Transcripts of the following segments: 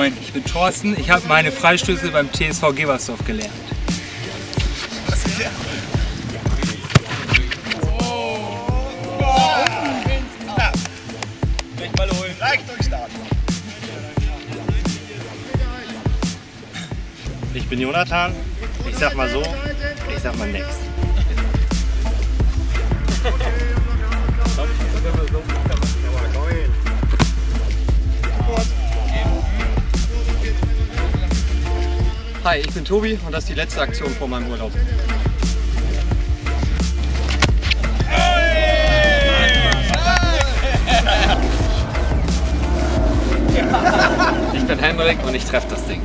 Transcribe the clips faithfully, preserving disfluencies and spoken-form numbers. Moin, ich bin Thorsten. Ich habe meine Freistöße beim T S V Gebersdorf gelernt. Was ist der? Ich bin Jonathan, ich sag mal so, ich sag mal next. Hi, ich bin Tobi und das ist die letzte Aktion vor meinem Urlaub. Ich bin Henrik und ich treffe das Ding.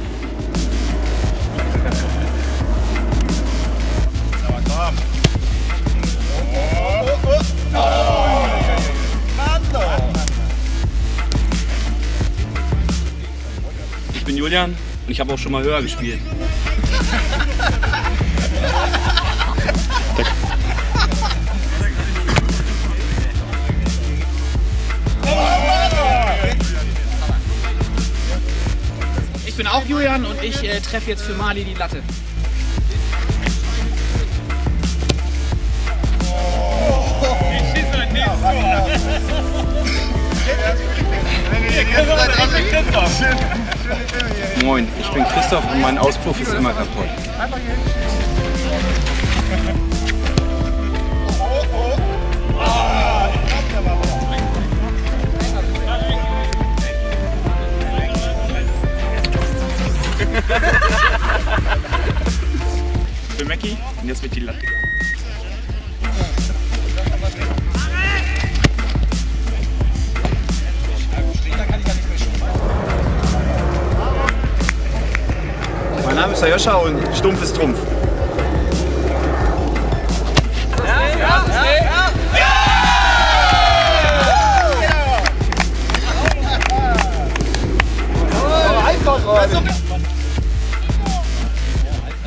Ich bin Julian und ich habe auch schon mal höher gespielt. Ich bin auch Julian und ich äh, treffe jetzt für Mali die Latte. Moin, ich bin Christoph und mein Auspuff ist immer kaputt. Ich bin Mackie und jetzt wird die Latte. Mein Name ist Joscha und Stumpf ist Trumpf.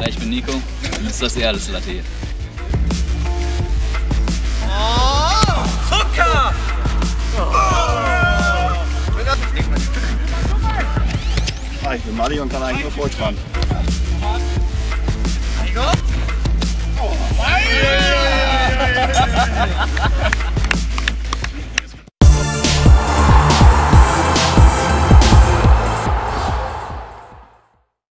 Ich bin Nico und das ist das Erdesslatte hier. Oh, Zucker! Oh. Ich bin Mali und kann eigentlich nur Deutsch fahren. Oh,